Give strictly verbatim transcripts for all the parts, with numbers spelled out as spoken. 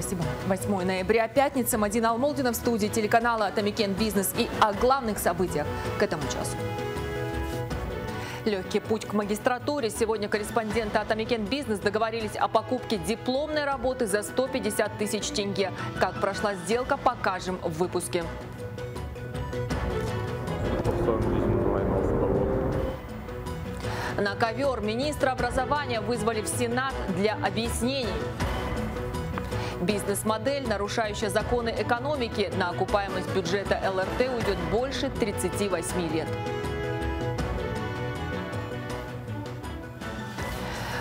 Спасибо. восьмое ноября, пятница. Мадина Алмолдина в студии телеканала «Атамекен Бизнес» и о главных событиях к этому часу. Легкий путь к магистратуре. Сегодня корреспонденты «Атамекен Бизнес» договорились о покупке дипломной работы за сто пятьдесят тысяч тенге. Как прошла сделка, покажем в выпуске. На ковер министра образования вызвали в Сенат для объяснений. Бизнес-модель, нарушающая законы экономики, на окупаемость бюджета эл эр тэ уйдет больше тридцати восьми лет.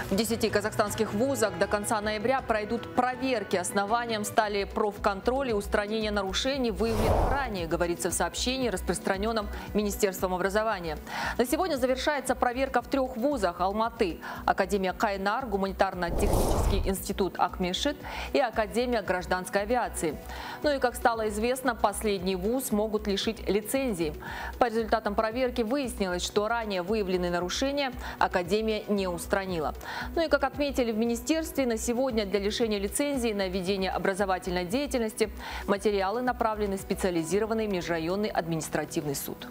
В десяти казахстанских вузах до конца ноября пройдут проверки. Основанием стали профконтроль и устранение нарушений, выявленных ранее, говорится в сообщении, распространенном Министерством образования. На сегодня завершается проверка в трех вузах Алматы: Академия Кайнар, Гуманитарно-технический институт Акмешит и Академия гражданской авиации. Ну и, как стало известно, последний вуз могут лишить лицензии. По результатам проверки выяснилось, что ранее выявленные нарушения Академия не устранила. Ну и, как отметили в министерстве, на сегодня для лишения лицензии на ведение образовательной деятельности материалы направлены в специализированный межрайонный административный суд.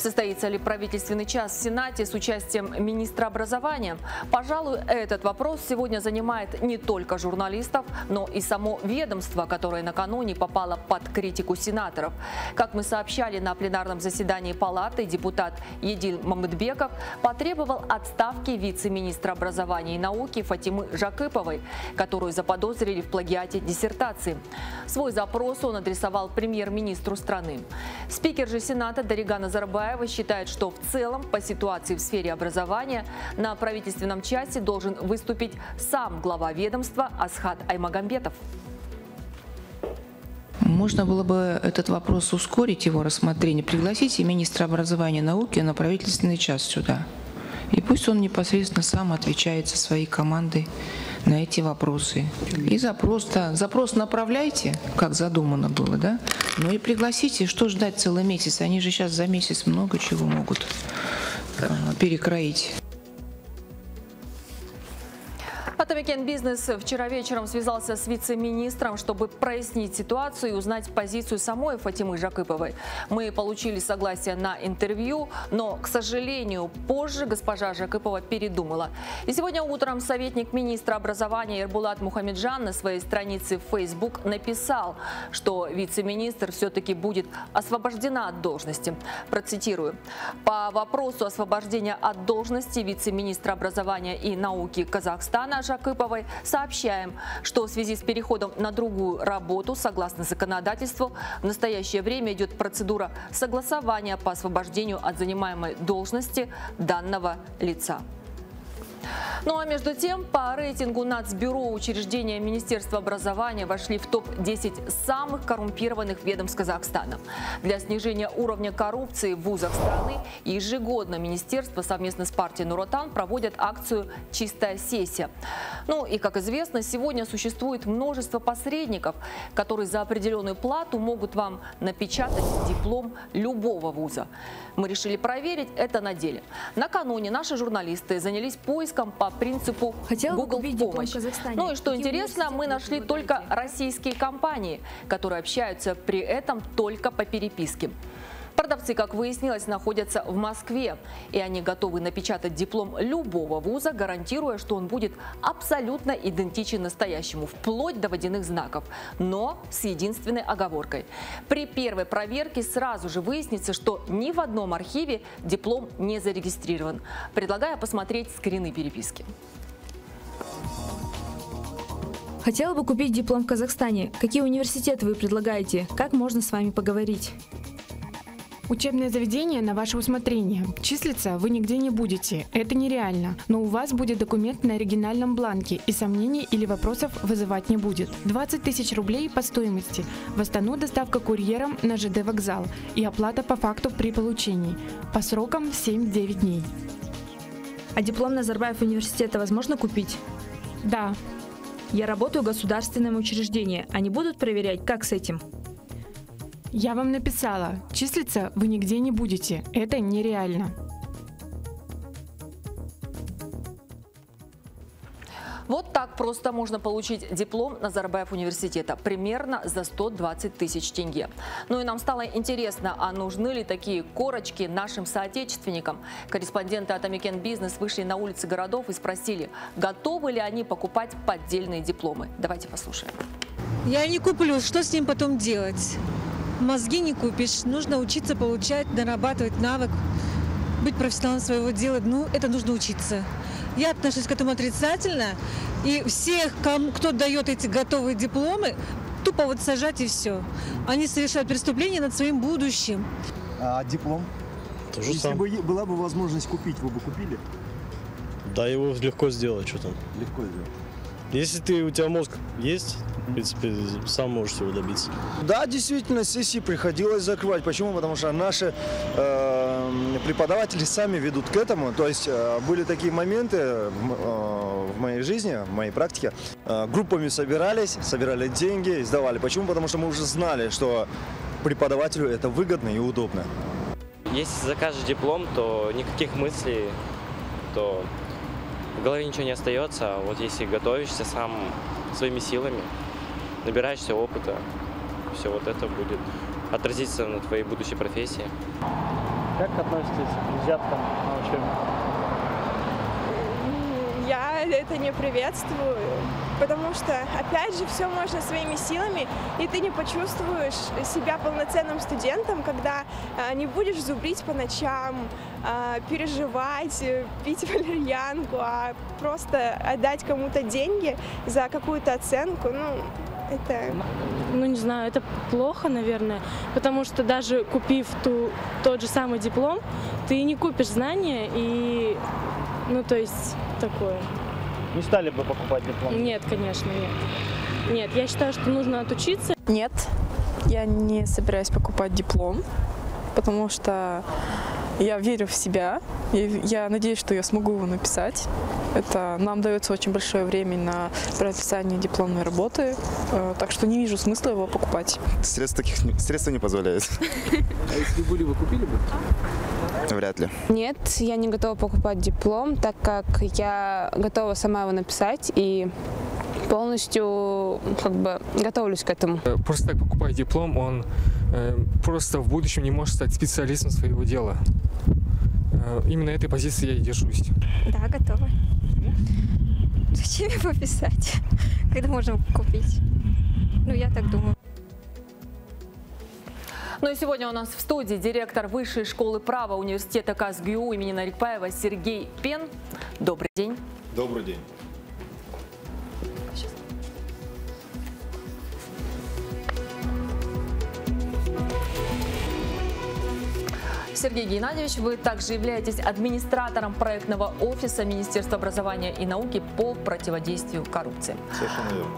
Состоится ли правительственный час в Сенате с участием министра образования? Пожалуй, этот вопрос сегодня занимает не только журналистов, но и само ведомство, которое накануне попало под критику сенаторов. Как мы сообщали на пленарном заседании палаты, депутат Едиль Мамедбеков потребовал отставки вице-министра образования и науки Фатимы Жакыповой, которую заподозрили в плагиате диссертации. Свой запрос он адресовал премьер-министру страны. Спикер же Сената Дарига Назарбаева считает, что в целом по ситуации в сфере образования на правительственном часе должен выступить сам глава ведомства Асхат Аймагамбетов. Можно было бы этот вопрос ускорить, его рассмотрение, пригласить и министра образования и науки на правительственный час сюда. И пусть он непосредственно сам отвечает со своей командой на эти вопросы. И запрос-то, запрос направляйте, как задумано было, да? Ну и пригласите, что ждать целый месяц? Они же сейчас за месяц много чего могут перекроить. Атамекен Бизнес вчера вечером связался с вице-министром, чтобы прояснить ситуацию и узнать позицию самой Фатимы Жакыповой. Мы получили согласие на интервью, но, к сожалению, позже госпожа Жакыпова передумала. И сегодня утром советник министра образования Ербулат Мухамеджан на своей странице в Facebook написал, что вице-министр все-таки будет освобождена от должности. Процитирую. По вопросу освобождения от должности вице-министра образования и науки Казахстана Жакыповой сообщаем, что в связи с переходом на другую работу, согласно законодательству, в настоящее время идет процедура согласования по освобождению от занимаемой должности данного лица. Ну а между тем, по рейтингу Нацбюро учреждения Министерства образования вошли в топ десять самых коррумпированных ведомств Казахстана. Для снижения уровня коррупции в вузах страны ежегодно министерство совместно с партией Нуротан проводят акцию «Чистая сессия». Ну и, как известно, сегодня существует множество посредников, которые за определенную плату могут вам напечатать диплом любого вуза. Мы решили проверить это на деле. Накануне наши журналисты занялись поиском по принципу Google в помощь. Ну и что интересно, мы нашли только российские компании, которые общаются при этом только по переписке. Продавцы, как выяснилось, находятся в Москве, и они готовы напечатать диплом любого вуза, гарантируя, что он будет абсолютно идентичен настоящему, вплоть до водяных знаков, но с единственной оговоркой. При первой проверке сразу же выяснится, что ни в одном архиве диплом не зарегистрирован. Предлагаю посмотреть скрины переписки. Хотела бы купить диплом в Казахстане. Какие университеты вы предлагаете? Как можно с вами поговорить? Учебное заведение на ваше усмотрение. Числиться вы нигде не будете, это нереально. Но у вас будет документ на оригинальном бланке и сомнений или вопросов вызывать не будет. двадцать тысяч рублей по стоимости. В Астану доставка курьером на жэ дэ вокзал и оплата по факту при получении. По срокам семь-девять дней. А диплом Назарбаев университета возможно купить? Да. Я работаю в государственном учреждении. Они будут проверять, как с этим? Я вам написала, числиться вы нигде не будете, это нереально. Вот так просто можно получить диплом Назарбаев университета примерно за сто двадцать тысяч тенге. Ну и нам стало интересно, а нужны ли такие корочки нашим соотечественникам? Корреспонденты Атамекен Бизнес вышли на улицы городов и спросили, готовы ли они покупать поддельные дипломы. Давайте послушаем. Я не куплю, что с ним потом делать? Мозги не купишь, нужно учиться получать, нарабатывать навык, быть профессионалом своего дела, ну, это нужно учиться. Я отношусь к этому отрицательно, и всех, кому, кто дает эти готовые дипломы, тупо вот сажать и все. Они совершают преступление над своим будущим. А диплом? Тоже Если сам. бы была бы возможность купить, вы бы купили? Да, его легко сделать, что там. Легко сделать. Если ты, у тебя мозг есть, в принципе, сам можешь всего добиться. Да, действительно, сессии приходилось закрывать. Почему? Потому что наши э, преподаватели сами ведут к этому. То есть э, были такие моменты э, в моей жизни, в моей практике. Э, группами собирались, собирали деньги, сдавали. Почему? Потому что мы уже знали, что преподавателю это выгодно и удобно. Если закажешь диплом, то никаких мыслей, то... в голове ничего не остается, вот если готовишься сам своими силами, набираешься опыта, все вот это будет отразиться на твоей будущей профессии. Как относитесь к взяткам на учебе? Я это не приветствую, потому что, опять же, все можно своими силами, и ты не почувствуешь себя полноценным студентом, когда не будешь зубрить по ночам, переживать, пить валерьянку, а просто отдать кому-то деньги за какую-то оценку, ну, это... Ну, не знаю, это плохо, наверное, потому что даже купив ту, тот же самый диплом, ты не купишь знания и, ну, то есть, такое. Не стали бы покупать диплом? Нет, конечно, нет. Нет, я считаю, что нужно отучиться. Нет, я не собираюсь покупать диплом, потому что... я верю в себя, и я надеюсь, что я смогу его написать. Это нам дается очень большое время на написание дипломной работы, э, так что не вижу смысла его покупать. Средства таких средства не позволяют. А если были, вы купили бы? Вряд ли. Нет, я не готова покупать диплом, так как я готова сама его написать и полностью как бы готовлюсь к этому. Просто так покупать диплом, он э, просто в будущем не может стать специалистом своего дела. Именно этой позиции я и держусь. Да, готова. Зачем его писать, когда можно купить? Ну, я так думаю. Ну и сегодня у нас в студии директор Высшей школы права университета КСГУ имени Нарикбаева Сергей Пен. Добрый день. Добрый день. Сергей Геннадьевич, вы также являетесь администратором проектного офиса Министерства образования и науки по противодействию коррупции. Совершенно верно.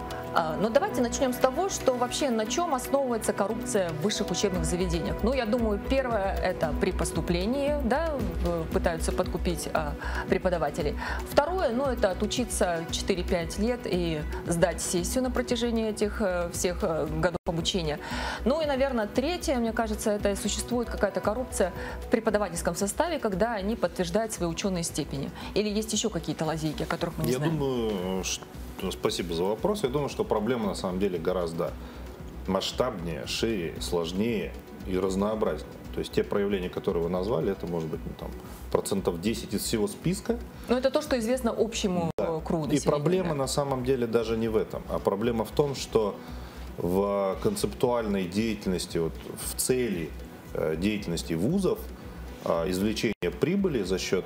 Но давайте начнем с того, что вообще на чем основывается коррупция в высших учебных заведениях. Ну, я думаю, первое – это при поступлении, да, пытаются подкупить преподавателей. Второе, ну, это отучиться четыре-пять лет и сдать сессию на протяжении этих всех годов обучения. Ну и, наверное, третье, мне кажется, это существует какая-то коррупция в преподавательском составе, когда они подтверждают свои ученые степени. Или есть еще какие-то лазейки, о которых мы не Я знаем? Я думаю, что... спасибо за вопрос. Я думаю, что проблема на самом деле гораздо масштабнее, шире, сложнее и разнообразнее. То есть те проявления, которые вы назвали, это может быть ну, там, процентов десять из всего списка. Но это то, что известно общему да. кругу. И проблема да. на самом деле даже не в этом, а проблема в том, что в концептуальной деятельности, вот, в цели э, деятельности вузов, э, извлечение прибыли за счет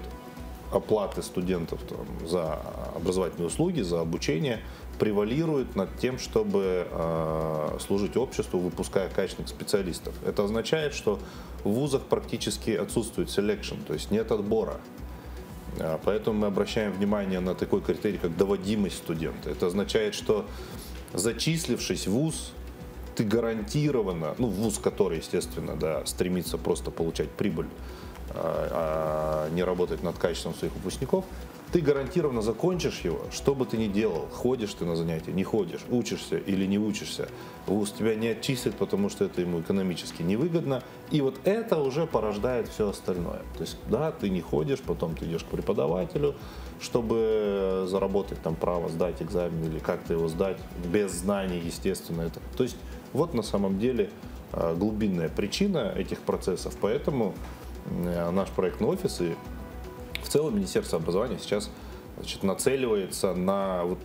оплаты студентов там, за образовательные услуги, за обучение, превалирует над тем, чтобы э, служить обществу, выпуская качественных специалистов. Это означает, что в вузах практически отсутствует селекшн, то есть нет отбора. Э, поэтому мы обращаем внимание на такой критерий, как доводимость студента. Это означает, что зачислившись в вуз, ты гарантированно, ну, вуз, который, естественно, да, стремится просто получать прибыль, а не работать над качеством своих выпускников, ты гарантированно закончишь его, что бы ты ни делал, ходишь ты на занятия, не ходишь, учишься или не учишься, вуз тебя не отчислят, потому что это ему экономически невыгодно, и вот это уже порождает все остальное. То есть, да, ты не ходишь, потом ты идешь к преподавателю, чтобы заработать там право сдать экзамен или как-то его сдать, без знаний, естественно, это. То есть, вот на самом деле глубинная причина этих процессов, поэтому наш проектный офис и в целом Министерство образования сейчас, значит, нацеливается на вот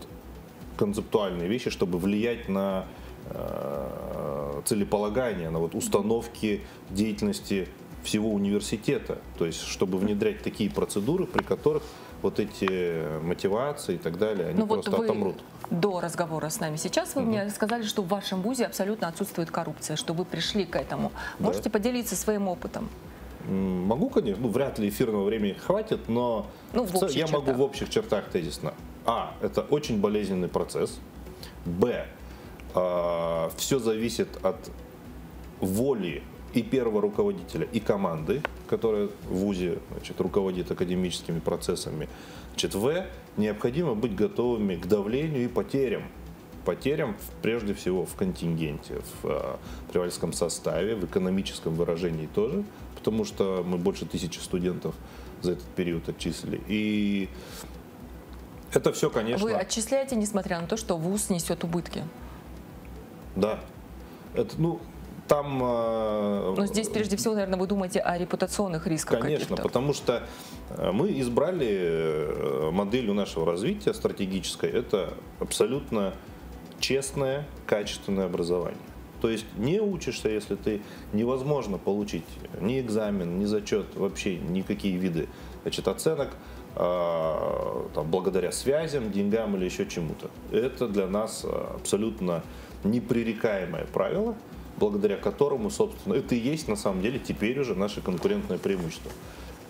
концептуальные вещи, чтобы влиять на э, целеполагание, на вот установки деятельности всего университета. То есть, чтобы внедрять такие процедуры, при которых вот эти мотивации и так далее, они ну просто вот отомрут. До разговора с нами сейчас вы угу. мне сказали, что в вашем вузе абсолютно отсутствует коррупция, что вы пришли к этому. Да. Можете поделиться своим опытом? Могу, конечно, ну, вряд ли эфирного времени хватит, но ну, в цел... я чертах. могу в общих чертах тезисно. А. Это очень болезненный процесс. Б. Э, все зависит от воли и первого руководителя, и команды, которая в вузе, значит, руководит академическими процессами. Значит, В. Необходимо быть готовыми к давлению и потерям. Потерям, прежде всего, в контингенте, в э, преподавательском составе, в экономическом выражении тоже, потому что мы больше тысячи студентов за этот период отчислили. И это все, конечно... Вы отчисляете, несмотря на то, что вуз несет убытки? Да. Это, ну, там... Э, Но здесь, прежде всего, наверное, вы думаете о репутационных рисках. Конечно, потому что мы избрали модель нашего развития стратегической. Это абсолютно честное, качественное образование. То есть не учишься, если ты невозможно получить ни экзамен, ни зачет, вообще никакие виды, значит, оценок, э, там, благодаря связям, деньгам или еще чему-то. Это для нас абсолютно непререкаемое правило, благодаря которому, собственно, это и есть на самом деле теперь уже наше конкурентное преимущество.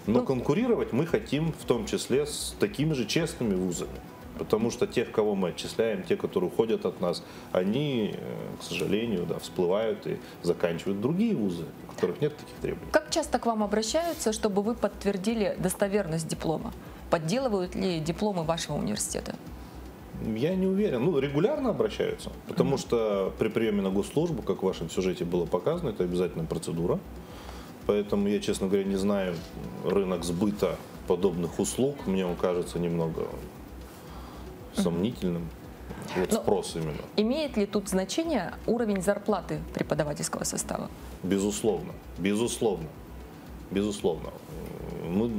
Но ну, конкурировать мы хотим в том числе с такими же честными вузами. Потому что тех, кого мы отчисляем, те, которые уходят от нас, они, к сожалению, да, всплывают и заканчивают другие вузы, у которых нет таких требований. Как часто к вам обращаются, чтобы вы подтвердили достоверность диплома? Подделывают ли дипломы вашего университета? Я не уверен. Ну, регулярно обращаются, потому mm-hmm. что при приеме на госслужбу, как в вашем сюжете было показано, это обязательная процедура. Поэтому я, честно говоря, не знаю рынок сбыта подобных услуг. Мне он кажется немного... сомнительным вот спрос именно. Имеет ли тут значение уровень зарплаты преподавательского состава? Безусловно, безусловно, безусловно. Мы,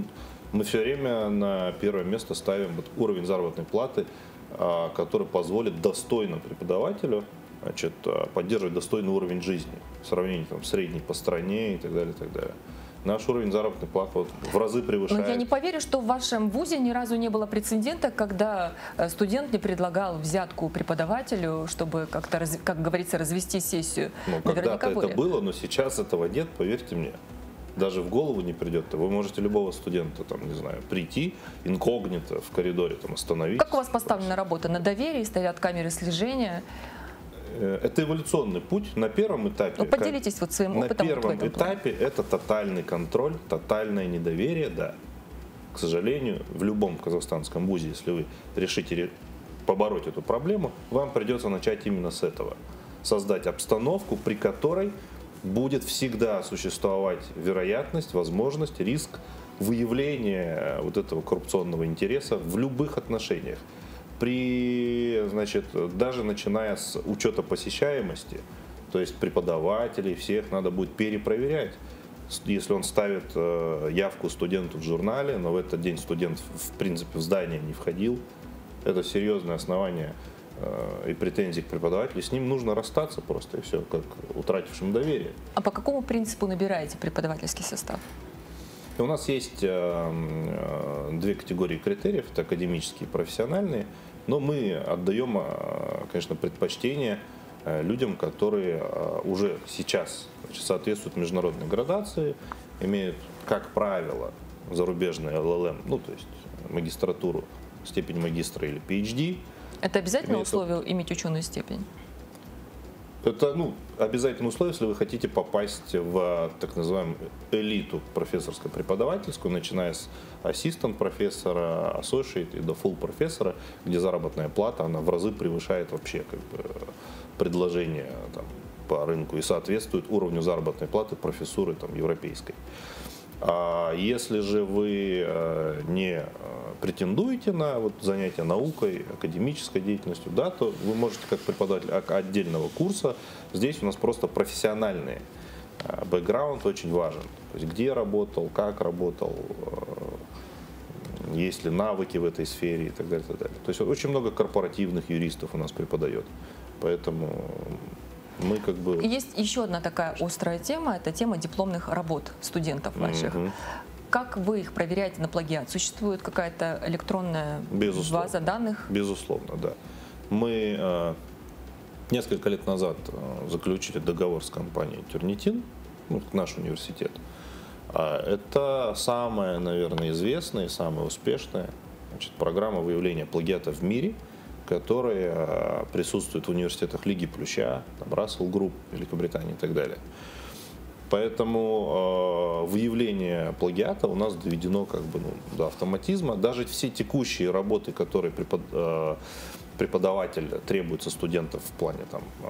мы все время на первое место ставим вот уровень заработной платы, который позволит достойно преподавателю, значит, поддерживать достойный уровень жизни в сравнении там средней по стране и так далее, и так далее. Наш уровень заработной платы вот в разы превышает. Но я не поверю, что в вашем вузе ни разу не было прецедента, когда студент не предлагал взятку преподавателю, чтобы как-то, как говорится, развести сессию. Ну, когда-то это было, но сейчас этого нет, поверьте мне. Даже в голову не придет. Вы можете любого студента, там, не знаю, прийти инкогнито в коридоре, там, остановить. Как у вас поставлена работа? На доверии стоят камеры слежения? Это эволюционный путь. На первом этапе, ну, поделитесь как, вот своим опытом на первом вот этапе плане. Это тотальный контроль, тотальное недоверие, да. К сожалению, в любом казахстанском вузе, если вы решите побороть эту проблему, вам придется начать именно с этого. Создать обстановку, при которой будет всегда существовать вероятность, возможность, риск выявления вот этого коррупционного интереса в любых отношениях. При, значит, даже начиная с учета посещаемости, то есть преподавателей всех надо будет перепроверять. Если он ставит явку студенту в журнале, но в этот день студент, в принципе, в здание не входил, это серьезное основание и претензий к преподавателю, с ним нужно расстаться просто, и все, как утратившим доверие. А по какому принципу набираете преподавательский состав? У нас есть две категории критериев, это академические и профессиональные, но мы отдаем, конечно, предпочтение людям, которые уже сейчас, значит, соответствуют международной градации, имеют, как правило, зарубежное эл эл эм, ну, то есть магистратуру, степень магистра или пи эйч ди. Это обязательно условие иметь ученую степень? Это, ну, обязательное условие, если вы хотите попасть в так называемую элиту профессорско-преподавательскую, начиная с ассистент профессора, associate и до full профессора, где заработная плата, она в разы превышает вообще как бы предложение там, по рынку и соответствует уровню заработной платы профессуры там, европейской. А если же вы не претендуете на вот занятия наукой, академической деятельностью, да, то вы можете как преподаватель отдельного курса. Здесь у нас просто профессиональный бэкграунд очень важен. То есть где работал, как работал, есть ли навыки в этой сфере и так далее, и так далее. То есть очень много корпоративных юристов у нас преподает. Поэтому мы как бы... Есть еще одна такая острая тема, это тема дипломных работ студентов наших. Mm-hmm. Как вы их проверяете на плагиат? Существует какая-то электронная Безусловно. база данных? Безусловно, да. Мы э, несколько лет назад заключили договор с компанией Turnitin, ну, наш университет. Это самая, наверное, известная и самая успешная, значит, программа выявления плагиата в мире, которая присутствует в университетах Лиги Плюща, там, Russell Group, Великобритании и так далее. Поэтому э, выявление плагиата у нас доведено как бы, ну, до автоматизма. Даже все текущие работы, которые препод, э, преподаватель требует со студентов в плане там, э,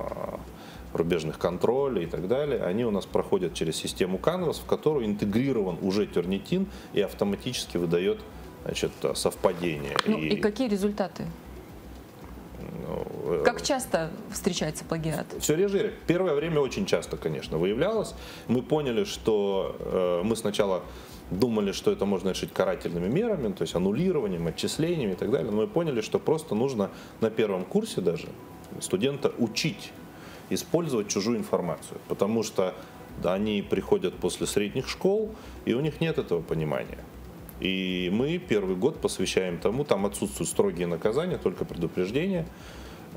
рубежных контролей и так далее, они у нас проходят через систему Canvas, в которую интегрирован уже Turnitin и автоматически выдает, значит, совпадение. Ну, и... и какие результаты? Как часто встречается плагиат? Все реже. Первое время очень часто, конечно, выявлялось. Мы поняли, что э, мы сначала думали, что это можно решить карательными мерами, то есть аннулированием, отчислениями и так далее. Но мы поняли, что просто нужно на первом курсе даже студента учить использовать чужую информацию. Потому что да, они приходят после средних школ, и у них нет этого понимания. И мы первый год посвящаем тому, там отсутствуют строгие наказания, только предупреждения.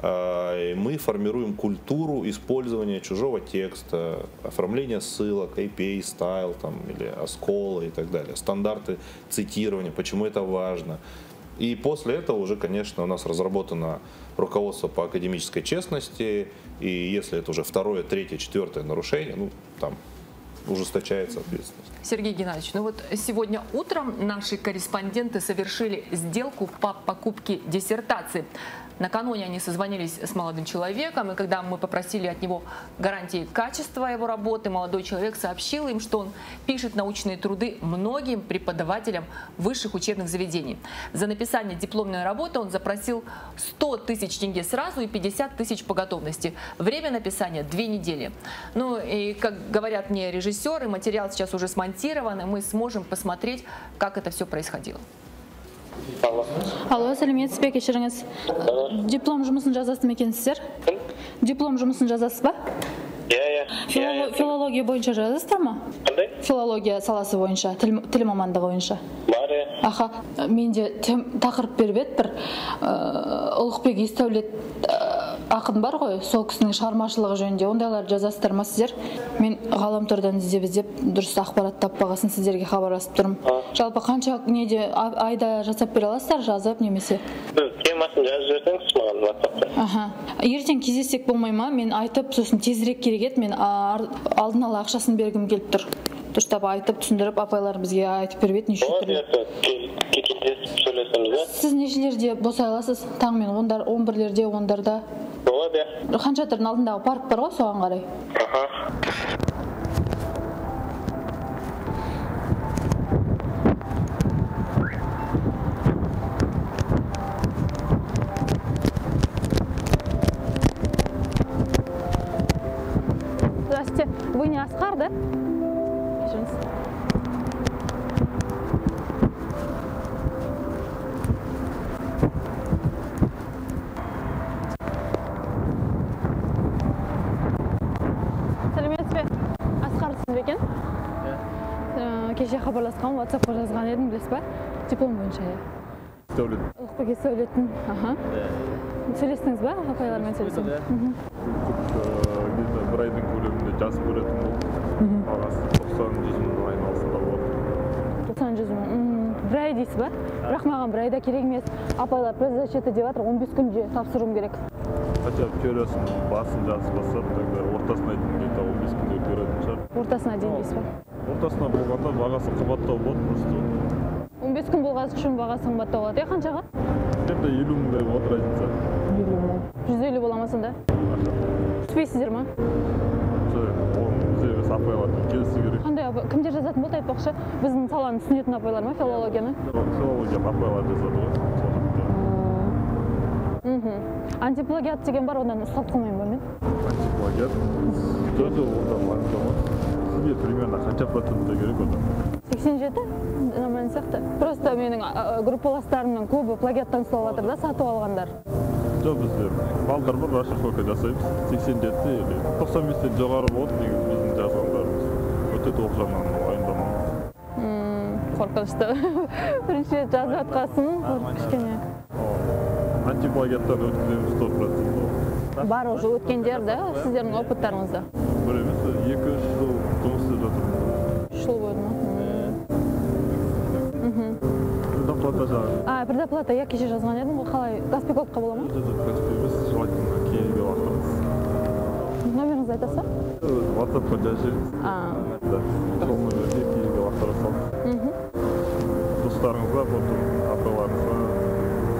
И мы формируем культуру использования чужого текста, оформления ссылок, эй пи эй, style там, или оскола и так далее, стандарты цитирования, почему это важно. И после этого уже, конечно, у нас разработано руководство по академической честности, и если это уже второе, третье, четвертое нарушение, ну там... ужесточается ответственность. Сергей Геннадьевич, ну вот сегодня утром наши корреспонденты совершили сделку по покупке диссертации. Накануне они созвонились с молодым человеком, и когда мы попросили от него гарантии качества его работы, молодой человек сообщил им, что он пишет научные труды многим преподавателям высших учебных заведений. За написание дипломной работы он запросил сто тысяч тенге сразу и пятьдесят тысяч по готовности. Время написания – две недели. Ну и, как говорят мне режиссеры, материал сейчас уже смонтирован, и мы сможем посмотреть, как это все происходило. Алло, сәлеметсіз бе, кешіріңіз. Диплом жұмысын жазасыз ма екенсіздер? Диплом жұмысын жазасыз ба? Филология бойынша жазасыздар ма? Филология саласы бойынша, тіл мамандығы бойынша. Аха, менде тақырып беріп еді бір Ұлықбек Есдәулет ақын бар ғой, сол кісінің шығармашылығы жөнінде, ондайлар жазасыздар ма сіздер? Мен ғаламтордан іздеп іздеп дұрыс ақпарат таппағасын сіздерге хабарласып тұрмын. Жалпы қанша неде айда жасап бере аласыздар, жазып немесе? Темасын жазып жіберсеңіз маған WhatsApp-та. Ертең кездессек болмай ма? Мен айтып, сосын тезірек керек еді, мен алдын ала ақшасын бергім келіп тұр. Дұрыстап айтып, түсіндіріп, апайлар бізге айтып беріп еді, неше түрлі. Сіз нешелерде босайласыз? Таңмен он бірлерде, он бірде? Болады. Ханшатырдың алдындағы парк бар ғой, соған қарай? Аха. Вы не Асхар, да? Сәлеметсіз бе, Асхар сіз бекен? Кеше хабарласқан, WhatsApp-қа жазған едім, білесіз ба? Диплом бойынша, иә. Сөйледім. Ұлықбек сөйлеттім. Сөйлестіңіз ба? Апайлармен сөйлестім. Бір айдың көлемінде жасып көретін болды. Ағасы тоқсан жүз мың айналысында болды. тоқсан жүз мың. Бір ай дейсіз ба? Бірақ маған бір айда керек емес. Апайлар, през зачеті деватыр, он бес күнде тапсыруым керек. қанша теориясын басын жазып басып, ортасына дейін де он бес күнде беретін шығар. Ортасына дейін дейсіз бе? Ортасына болғанда бағасы қымбаттау болады просто. он бес күн болғасы үшін бағасы қымбаттау болады. Е қаншаға? Тіпті елу мыңдай отыр айтса. елу мың. жүз елу боламасында? Түспейсіздер ма? Бізге апайлардың келісі керек. Қандай апай? Кімдер жазатын болды айтпақшы? Біздің саланы түсінетін апайлар ма, филологияны? Филологияны апайлар жазады. Антиплагиат деген бар, одан ұстап қылмайын ба мен? Антиплагиат? Сөзі одан лайықтамыз. Сізге примерно қанша процентті керек одан? сексен жеті? Нормально сияқты. Просто менің группаластарымның көбі плагиаттан сұлалатыр да, сату алғандар. Жоқ, біздер балдар бар, расшифровка жасаймыз. сексен жеті елі. тоқсан бестен жоғары болды, негіз біздің жазғандарымыз. Өте тоқсаннан айындамамыз. Қорқынышты. Бірінші рет жазып жатқасын, кішкене. Антиплагиаттан өткіземіз сто процент. Бар уже өткендер да, сіздердің опыттарыңызды. Бір емес, екі-үш жыл жұмысты жатырмыз. Үш жыл бойды ма? Предоплата жағын. А, предоплата. Я кеше жазған едім, қалай? Каспиколдқа бола ма? Жоқ, каспиколдыз жылайтынға кейінге лақтырмыз. Номеріңізді айтаса? WhatsApp-қа жазыңыз. Сол номерде кейінге лақтыра салдық. Достарыңызға, апаларыңызға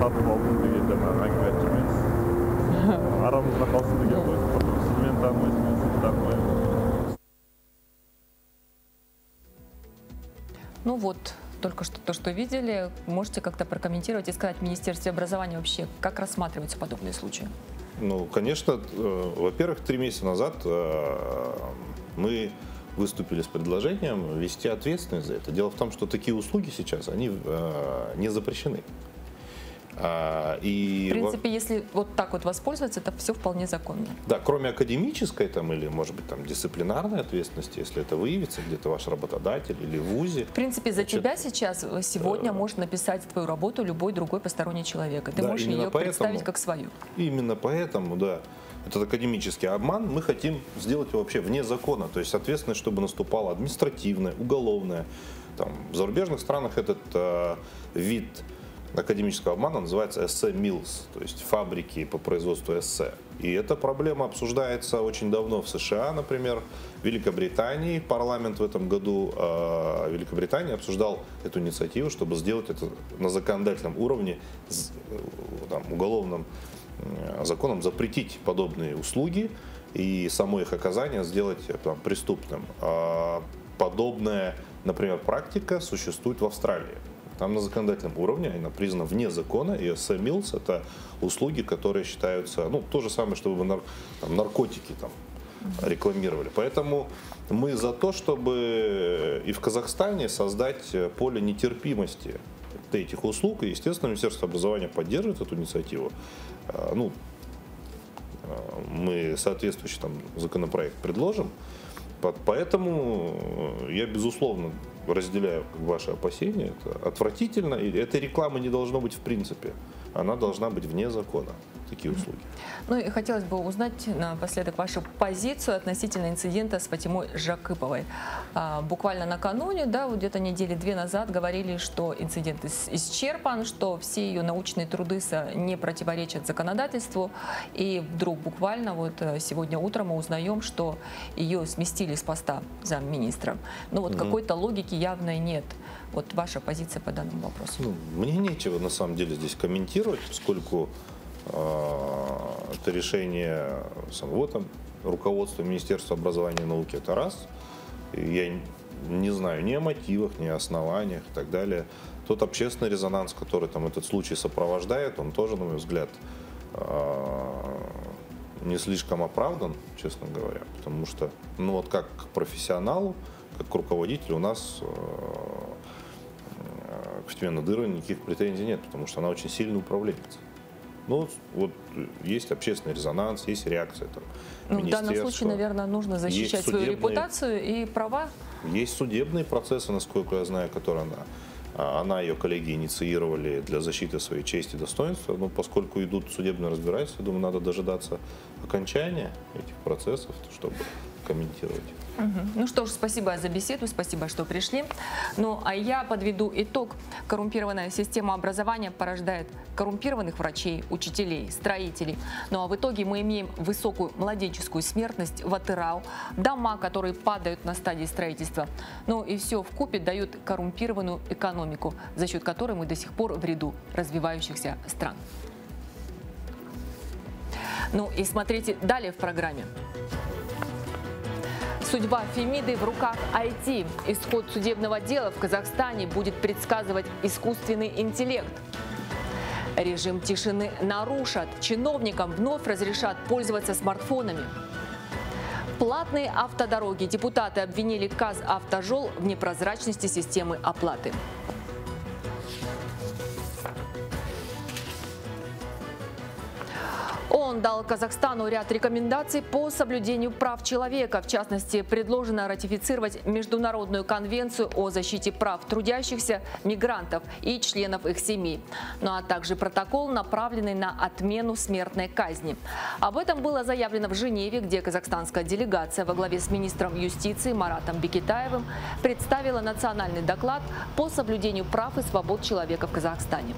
сатып алдым дегенде әңгіме айтырмайсыз. Арамызда қалсын деген қойсыз. Сізмен танымайсыз, мен сізді танымаймын. Ну вот. Только что то, что видели, можете как-то прокомментировать и сказать, в Министерстве образования вообще, как рассматриваются подобные случаи? Ну, конечно, э, во-первых, три месяца назад э, мы выступили с предложением вести ответственность за это. Дело в том, что такие услуги сейчас, они э, не запрещены. А, и в принципе, во... если вот так вот воспользоваться, это все вполне законно. Да, кроме академической там, или, может быть, там, дисциплинарной ответственности, если это выявится где-то ваш работодатель или в ВУЗе. В принципе, за значит, тебя сейчас сегодня э... может написать твою работу любой другой посторонний человек. И ты да, можешь ее поэтому, представить как свою. Именно поэтому, да, этот академический обман мы хотим сделать его вообще вне закона. То есть ответственность, чтобы наступала административная, уголовная. Там, в зарубежных странах этот э, вид академического обмана называется эс эм ай эл эс, то есть фабрики по производству эссе. И эта проблема обсуждается очень давно в США, например, в Великобритании. Парламент в этом году э, Великобритании обсуждал эту инициативу, чтобы сделать это на законодательном уровне, там, уголовным э, законом, запретить подобные услуги и само их оказание сделать там, преступным. Э, подобная, например, практика существует в Австралии. Там на законодательном уровне она признана вне закона, и эс эм ай эл эс это услуги, которые считаются, ну, то же самое, что вы там, наркотики там рекламировали. Поэтому мы за то, чтобы и в Казахстане создать поле нетерпимости этих услуг, и, естественно, Министерство образования поддерживает эту инициативу. Ну, мы соответствующий там законопроект предложим. Поэтому я, безусловно, разделяю ваши опасения. Это отвратительно. И этой рекламы не должно быть в принципе. Она должна быть вне закона. Такие услуги. Ну и хотелось бы узнать напоследок вашу позицию относительно инцидента с Фатимой Жакыповой. А, буквально накануне, да, вот где-то недели две назад говорили, что инцидент исчерпан, что все ее научные труды не противоречат законодательству. И вдруг буквально вот сегодня утром мы узнаем, что ее сместили с поста замминистра. Но вот угу. какой-то логики явной нет. Вот ваша позиция по данному вопросу. Ну, мне нечего на самом деле здесь комментировать, поскольку это решение самого там, руководства Министерства образования и науки, это раз. Я не знаю ни о мотивах, ни о основаниях и так далее. Тот общественный резонанс, который там этот случай сопровождает, он тоже, на мой взгляд, не слишком оправдан, честно говоря. Потому что, ну вот как к профессионалу, как к руководителю у нас к Фатиме Надыровне никаких претензий нет, потому что она очень сильный управленец. Ну, вот есть общественный резонанс, есть реакция. Там, ну, в данном случае, наверное, нужно защищать свою репутацию и права. Есть судебные процессы, насколько я знаю, которые она, она и ее коллеги инициировали для защиты своей чести и достоинства. Но поскольку идут судебные разбирательства, я думаю, надо дожидаться окончания этих процессов, чтобы комментировать. Угу. Ну что ж, спасибо за беседу, спасибо, что пришли. Ну а я подведу итог. Коррумпированная система образования порождает коррумпированных врачей, учителей, строителей. Ну а в итоге мы имеем высокую младенческую смертность в Атырау, дома, которые падают на стадии строительства. Ну и все вкупе дает коррумпированную экономику, за счет которой мы до сих пор в ряду развивающихся стран. Ну и смотрите далее в программе. Судьба Фемиды в руках ай ти. Исход судебного дела в Казахстане будет предсказывать искусственный интеллект. Режим тишины нарушат. Чиновникам вновь разрешат пользоваться смартфонами. Платные автодороги. Депутаты обвинили КазАвтожол в непрозрачности системы оплаты. ООН дал Казахстану ряд рекомендаций по соблюдению прав человека. В частности, предложено ратифицировать Международную конвенцию о защите прав трудящихся, мигрантов и членов их семей. Ну а также протокол, направленный на отмену смертной казни. Об этом было заявлено в Женеве, где казахстанская делегация во главе с министром юстиции Маратом Бекетаевым представила национальный доклад по соблюдению прав и свобод человека в Казахстане.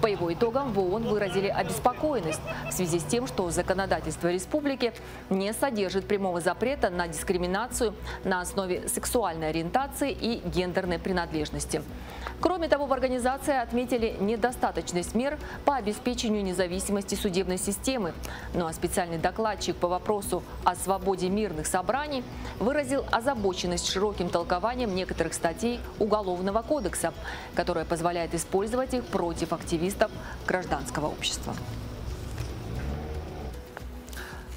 По его итогам в ООН выразили обеспокоенность в связи с тем, что законодательство республики не содержит прямого запрета на дискриминацию на основе сексуальной ориентации и гендерной принадлежности. Кроме того, в организации отметили недостаточность мер по обеспечению независимости судебной системы. Ну а специальный докладчик по вопросу о свободе мирных собраний выразил озабоченность широким толкованием некоторых статей Уголовного кодекса, которое позволяет использовать их против активистов гражданского общества.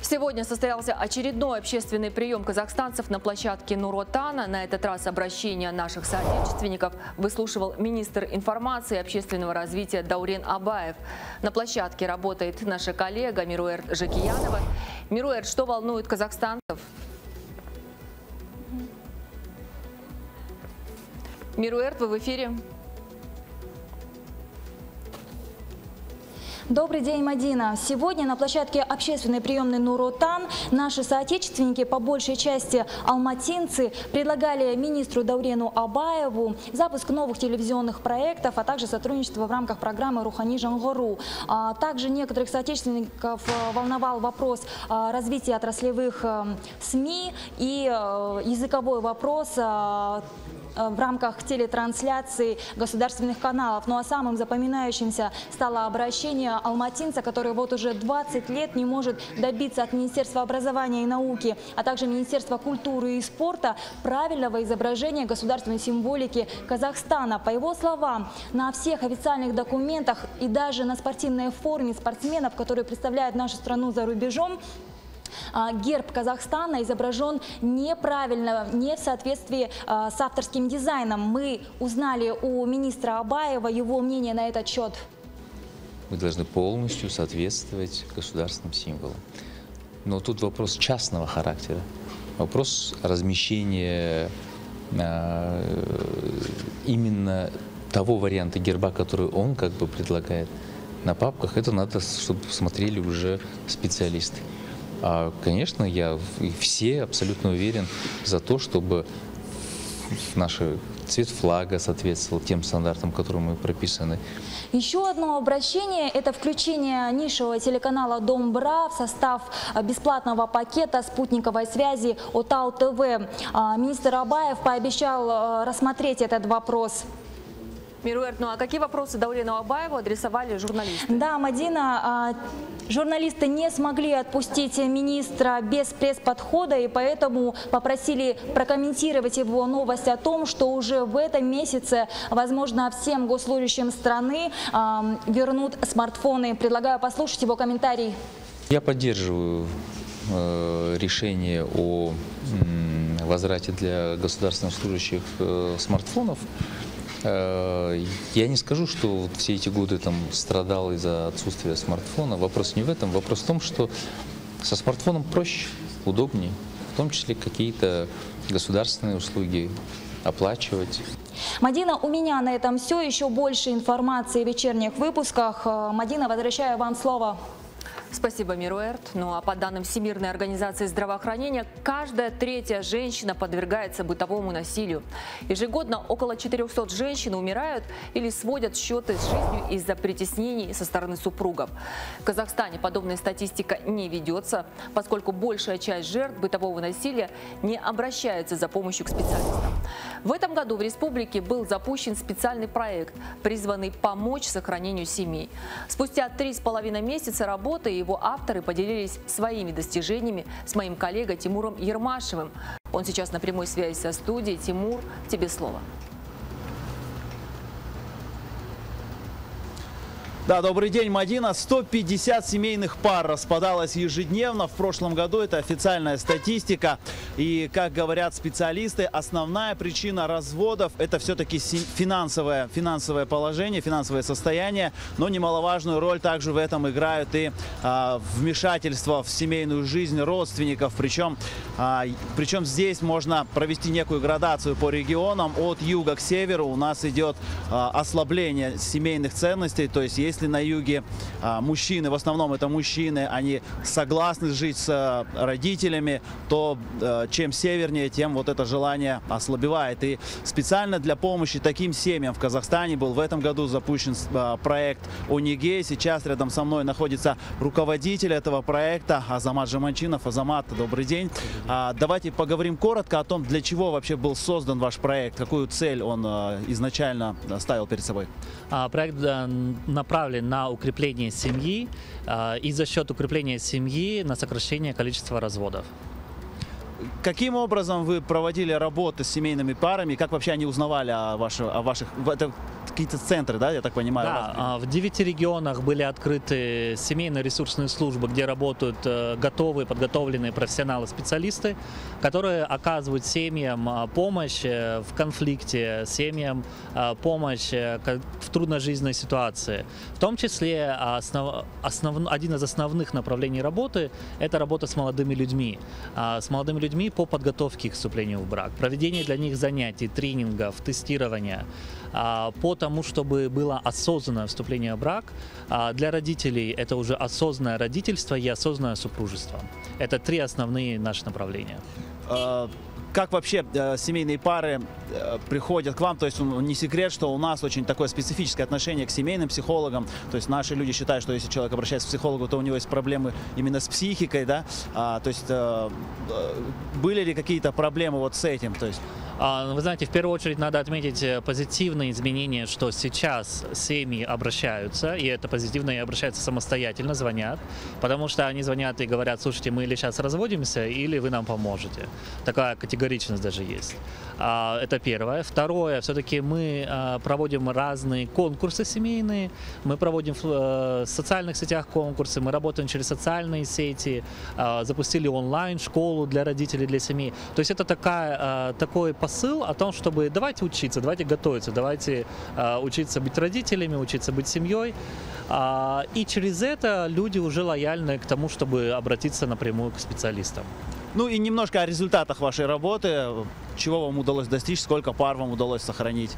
Сегодня состоялся очередной общественный прием казахстанцев на площадке Нуротана. На этот раз обращение наших соотечественников выслушивал министр информации и общественного развития Даурен Абаев. На площадке работает наша коллега Мируэрт Жакиянова. Мируэрт, что волнует казахстанцев? Мируэрт, вы в эфире. Добрый день, Мадина. Сегодня на площадке общественной приемной Нуротан наши соотечественники, по большей части алматинцы, предлагали министру Даурену Абаеву запуск новых телевизионных проектов, а также сотрудничество в рамках программы «Рухани Жаңғыру». Также некоторых соотечественников волновал вопрос развития отраслевых СМИ и языковой вопрос в рамках телетрансляции государственных каналов. Ну а самым запоминающимся стало обращение алматинца, который вот уже двадцать лет не может добиться от Министерства образования и науки, а также Министерства культуры и спорта правильного изображения государственной символики Казахстана. По его словам, на всех официальных документах и даже на спортивной форме спортсменов, которые представляют нашу страну за рубежом, герб Казахстана изображен неправильно, не в соответствии с авторским дизайном. Мы узнали у министра Абаева его мнение на этот счет. Мы должны полностью соответствовать государственным символам. Но тут вопрос частного характера. Вопрос размещения именно того варианта герба, который он как бы предлагает на папках. Это надо, чтобы смотрели уже специалисты. А, конечно, я и все абсолютно уверен за то, чтобы наш цвет флага соответствовал тем стандартам, которые мы прописаны. Еще одно обращение – это включение нишевого телеканала «Дом Бра» в состав бесплатного пакета спутниковой связи от АЛ-ТВ. Министр Абаев пообещал рассмотреть этот вопрос. Мируэрт, ну а какие вопросы Даурену Абаеву адресовали журналисты? Да, Мадина, журналисты не смогли отпустить министра без пресс-подхода и поэтому попросили прокомментировать его новость о том, что уже в этом месяце, возможно, всем госслужащим страны вернут смартфоны. Предлагаю послушать его комментарий. Я поддерживаю решение о возврате для государственных служащих смартфонов. Я не скажу, что все эти годы там страдал из-за отсутствия смартфона. Вопрос не в этом. Вопрос в том, что со смартфоном проще, удобнее, в том числе какие-то государственные услуги оплачивать. Мадина, у меня на этом все. Еще больше информации в вечерних выпусках. Мадина, возвращаю вам слово. Спасибо, Мируэрт. Ну а по данным Всемирной организации здравоохранения, каждая третья женщина подвергается бытовому насилию. Ежегодно около четырёхсот женщин умирают или сводят счеты с жизнью из-за притеснений со стороны супругов. В Казахстане подобная статистика не ведется, поскольку большая часть жертв бытового насилия не обращается за помощью к специалистам. В этом году в республике был запущен специальный проект, призванный помочь сохранению семей. Спустя три с половиной месяца работы его авторы поделились своими достижениями с моим коллегой Тимуром Ермашевым. Он сейчас на прямой связи со студией. Тимур, тебе слово. Да, добрый день, Мадина. сто пятьдесят семейных пар распадалось ежедневно в прошлом году. Это официальная статистика. И, как говорят специалисты, основная причина разводов – это все-таки финансовое, финансовое положение, финансовое состояние. Но немаловажную роль также в этом играют и а, вмешательство в семейную жизнь родственников. Причем, а, причем здесь можно провести некую градацию по регионам. От юга к северу у нас идет а, ослабление семейных ценностей, то есть если на юге мужчины, в основном это мужчины, они согласны жить с родителями, то чем севернее, тем вот это желание ослабевает. И специально для помощи таким семьям в Казахстане был в этом году запущен проект «Онигей». Сейчас рядом со мной находится руководитель этого проекта Азамат Жаманчинов. Азамат, добрый день. Давайте поговорим коротко о том, для чего вообще был создан ваш проект, какую цель он изначально ставил перед собой. Проект направлен на укрепление семьи и за счет укрепления семьи на сокращение количества разводов. Каким образом вы проводили работы с семейными парами? Как вообще они узнавали о ваших... О ваших это какие-то центры, да, я так понимаю? Да, в девяти регионах были открыты семейные ресурсные службы, где работают готовые, подготовленные профессионалы-специалисты, которые оказывают семьям помощь в конфликте, семьям помощь в трудножизненной ситуации. В том числе основ, основ, один из основных направлений работы – это работа с молодыми людьми. С молодыми людьми по подготовке к вступлению в брак, проведение для них занятий, тренингов, тестирования, по тому, чтобы было осознанное вступление в брак. Для родителей это уже осознанное родительство и осознанное супружество. Это три основные наши направления. Как вообще э, семейные пары э, приходят к вам? То есть не секрет, что у нас очень такое специфическое отношение к семейным психологам. То есть наши люди считают, что если человек обращается к психологу, то у него есть проблемы именно с психикой, да? А, то есть э, были ли какие-то проблемы вот с этим? То есть... Вы знаете, в первую очередь надо отметить позитивные изменения, что сейчас семьи обращаются, и это позитивно, и обращаются самостоятельно, звонят, потому что они звонят и говорят: слушайте, мы или сейчас разводимся, или вы нам поможете. Такая категоричность даже есть. Это первое. Второе, все-таки мы проводим разные конкурсы семейные, мы проводим в социальных сетях конкурсы, мы работаем через социальные сети, запустили онлайн-школу для родителей, для семей. То есть это такая, такой посыл о том, чтобы давайте учиться, давайте готовиться, давайте э, учиться быть родителями, учиться быть семьей. Э, и через это люди уже лояльны к тому, чтобы обратиться напрямую к специалистам. Ну и немножко о результатах вашей работы. Чего вам удалось достичь, сколько пар вам удалось сохранить?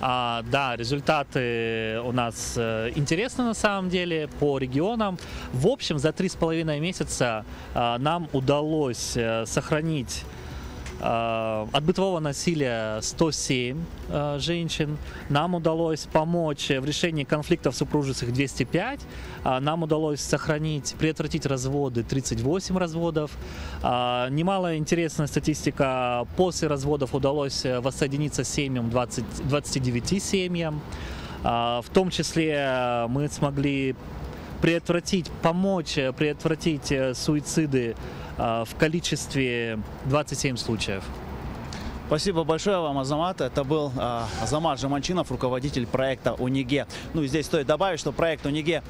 А, да, результаты у нас э, интересны на самом деле по регионам. В общем, за три с половиной месяца э, нам удалось э, сохранить от бытового насилия сто семь э, женщин. Нам удалось помочь в решении конфликтов супружеских двести пять. Э, нам удалось сохранить, предотвратить разводы тридцать восемь разводов. Э, немалая интересная статистика. После разводов удалось воссоединиться семьям двадцати, двадцати девяти семьям. Э, в том числе мы смогли предотвратить, помочь предотвратить суициды в количестве двадцати семи случаев. Спасибо большое вам, Азамат. Это был э, Азамат Жаманчинов, руководитель проекта «Онигей». Ну и здесь стоит добавить, что проект «Онигей»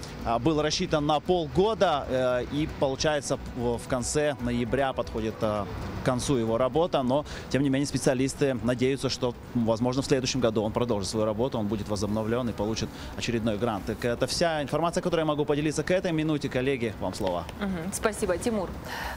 был рассчитан на полгода, э, и получается в конце ноября подходит э, к концу его работа. Но тем не менее специалисты надеются, что, возможно, в следующем году он продолжит свою работу, он будет возобновлен и получит очередной грант. Так, это вся информация, которую я могу поделиться к этой минуте. Коллеги, вам слово. Угу. Спасибо, Тимур.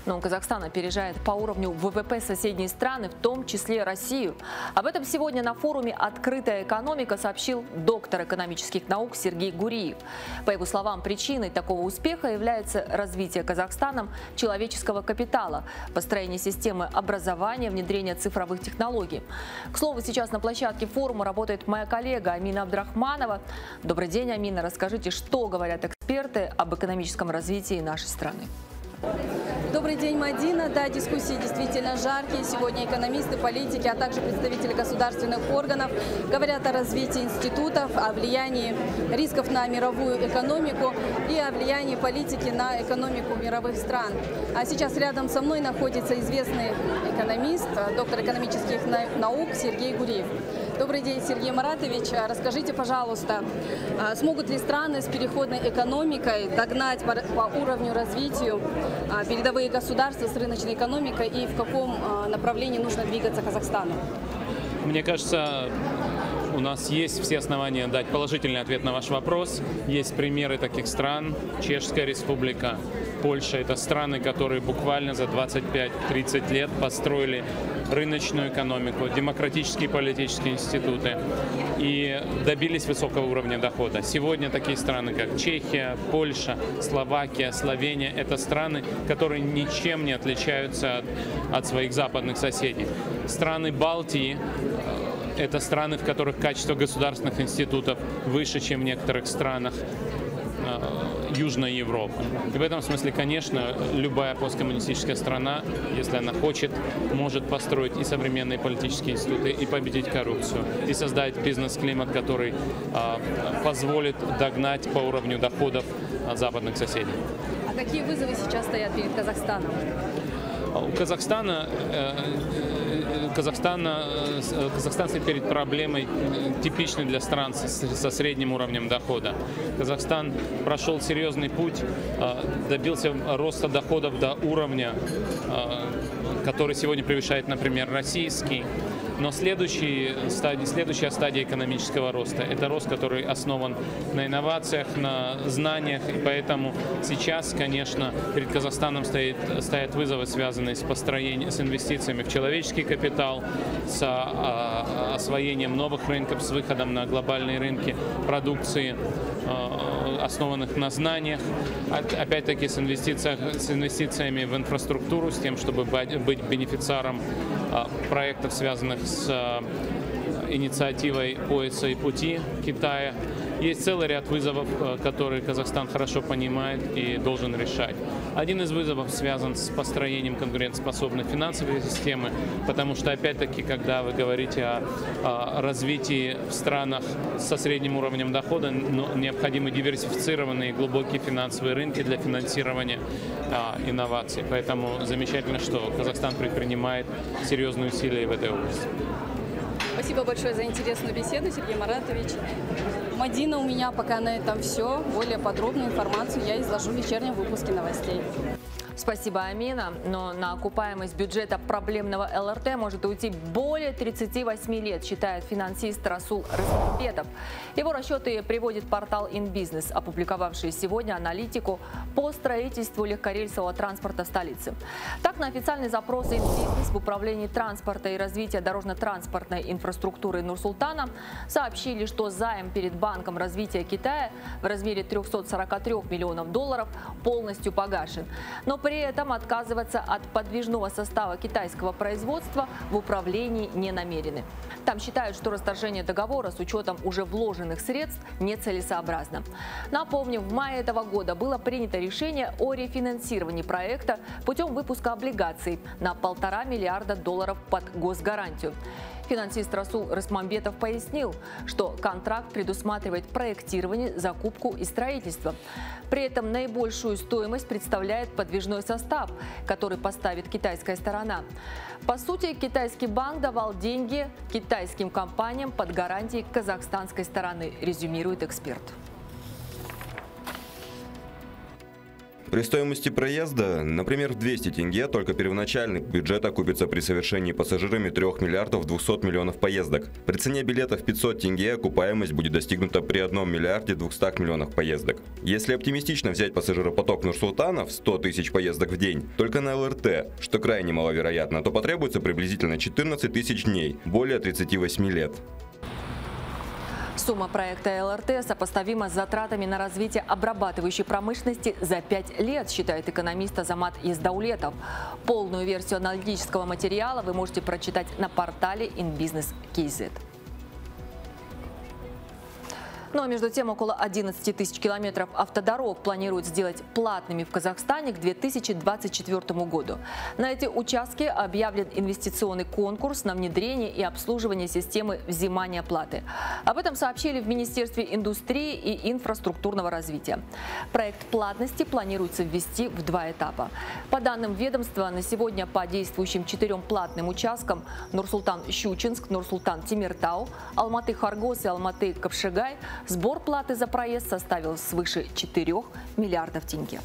Но Казахстан опережает по уровню ВВП соседние страны, в том числе Россия. Россию. Об этом сегодня на форуме «Открытая экономика» сообщил доктор экономических наук Сергей Гуриев. По его словам, причиной такого успеха является развитие Казахстаном человеческого капитала, построение системы образования, внедрение цифровых технологий. К слову, сейчас на площадке форума работает моя коллега Амина Абдрахманова. Добрый день, Амина. Расскажите, что говорят эксперты об экономическом развитии нашей страны. Добрый день, Мадина. Да, дискуссии действительно жаркие. Сегодня экономисты, политики, а также представители государственных органов говорят о развитии институтов, о влиянии рисков на мировую экономику и о влиянии политики на экономику мировых стран. А сейчас рядом со мной находится известный экономист, доктор экономических наук Сергей Гуриев. Добрый день, Сергей Маратович. Расскажите, пожалуйста, смогут ли страны с переходной экономикой догнать по уровню развития передовые государства с рыночной экономикой и в каком направлении нужно двигаться Казахстану? Мне кажется, у нас есть все основания дать положительный ответ на ваш вопрос. Есть примеры таких стран. Чешская республика, Польша – это страны, которые буквально за двадцать пять-тридцать лет построили рыночную экономику, демократические политические институты и добились высокого уровня дохода. Сегодня такие страны, как Чехия, Польша, Словакия, Словения – это страны, которые ничем не отличаются от, от своих западных соседей. Страны Балтии – это страны, в которых качество государственных институтов выше, чем в некоторых странах Южной Европы. И в этом смысле, конечно, любая посткоммунистическая страна, если она хочет, может построить и современные политические институты, и победить коррупцию, и создать бизнес-климат, который а, позволит догнать по уровню доходов западных соседей. А какие вызовы сейчас стоят перед Казахстаном? У Казахстана, Казахстана, Казахстан стоит перед проблемой, типичной для стран со средним уровнем дохода. Казахстан прошел серьезный путь, добился роста доходов до уровня, который сегодня превышает, например, российский. Но следующие стадии, следующая стадия экономического роста – это рост, который основан на инновациях, на знаниях. И поэтому сейчас, конечно, перед Казахстаном стоит, стоят вызовы, связанные с построением, с инвестициями в человеческий капитал, с а, освоением новых рынков, с выходом на глобальные рынки продукции, основанных на знаниях, опять-таки с, с инвестициями в инфраструктуру, с тем, чтобы быть бенефициаром проектов, связанных с инициативой «Пояса и пути» Китая. Есть целый ряд вызовов, которые Казахстан хорошо понимает и должен решать. Один из вызовов связан с построением конкурентоспособной финансовой системы, потому что, опять-таки, когда вы говорите о, о развитии в странах со средним уровнем дохода, ну, необходимы диверсифицированные глубокие финансовые рынки для финансирования а, инноваций. Поэтому замечательно, что Казахстан предпринимает серьезные усилия в этой области. Спасибо большое за интересную беседу, Сергей Маратович. Мадина, у меня пока на этом все. Более подробную информацию я изложу в вечернем выпуске новостей. Спасибо, Амина. Но на окупаемость бюджета проблемного эл эр тэ может уйти более тридцати восьми лет, считает финансист Russell Group. Его расчеты приводит портал InBusiness, опубликовавший сегодня аналитику по строительству легкорельсового транспорта столицы. Так, на официальный запрос InBusiness в управлении транспорта и развития дорожно-транспортной инфраструктуры Нурсултана сообщили, что займ перед Банком развития Китая в размере трёхсот сорока трёх миллионов долларов полностью погашен. Но при этом отказываться от подвижного состава китайского производства в управлении не намерены. Там считают, что расторжение договора с учетом уже вложенных средств нецелесообразно. Напомним, в мае этого года было принято решение о рефинансировании проекта путем выпуска облигаций на полтора миллиарда долларов под госгарантию. Финансист Расул Расмамбетов пояснил, что контракт предусматривает проектирование, закупку и строительство. При этом наибольшую стоимость представляет подвижной состав, который поставит китайская сторона. По сути, китайский банк давал деньги китайским компаниям под гарантией казахстанской стороны, резюмирует эксперт. При стоимости проезда, например, в двести тенге только первоначальный бюджет окупится при совершении пассажирами трёх миллиардов двухсот миллионов поездок. При цене билета в пятьсот тенге окупаемость будет достигнута при одном миллиарде двухстах миллионах поездок. Если оптимистично взять пассажиропоток Нур-Султана в сто тысяч поездок в день только на эл эр тэ, что крайне маловероятно, то потребуется приблизительно четырнадцать тысяч дней, более тридцати восьми лет. Сумма проекта эл эр тэ сопоставима с затратами на развитие обрабатывающей промышленности за пять лет, считает экономист Азамат Яздаулетов. Полную версию аналитического материала вы можете прочитать на портале InBusiness.kz. Ну а между тем, около одиннадцати тысяч километров автодорог планируют сделать платными в Казахстане к две тысячи двадцать четвёртому году. На эти участки объявлен инвестиционный конкурс на внедрение и обслуживание системы взимания платы. Об этом сообщили в Министерстве индустрии и инфраструктурного развития. Проект платности планируется ввести в два этапа. По данным ведомства, на сегодня по действующим четырем платным участкам Нурсултан-Щучинск, Нурсултан-Темиртау, Алматы-Харгос и Алматы-Капшигай – сбор платы за проезд составил свыше четырёх миллиардов тенге.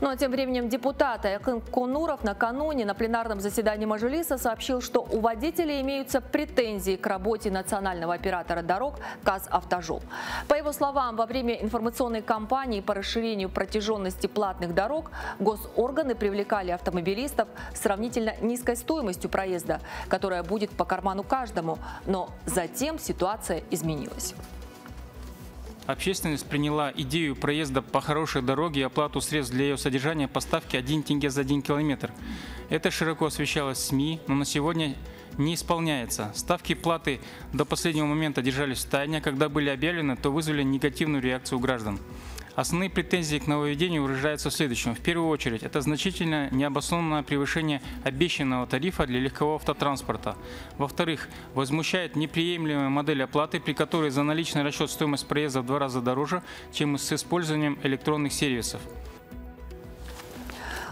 Ну а тем временем депутат Айкын Конуров накануне на пленарном заседании Мажилиса сообщил, что у водителей имеются претензии к работе национального оператора дорог КазАвтожол. По его словам, во время информационной кампании по расширению протяженности платных дорог госорганы привлекали автомобилистов с сравнительно низкой стоимостью проезда, которая будет по карману каждому, но затем ситуация изменилась. Общественность приняла идею проезда по хорошей дороге и оплату средств для ее содержания по ставке один тенге за один километр. Это широко освещалось в СМИ, но на сегодня не исполняется. Ставки платы до последнего момента держались в тайне, когда были объявлены, то вызвали негативную реакцию граждан. Основные претензии к нововведению выражаются в следующем. В первую очередь, это значительное необоснованное превышение обещанного тарифа для легкового автотранспорта. Во-вторых, возмущает неприемлемая модель оплаты, при которой за наличный расчет стоимость проезда в два раза дороже, чем с использованием электронных сервисов.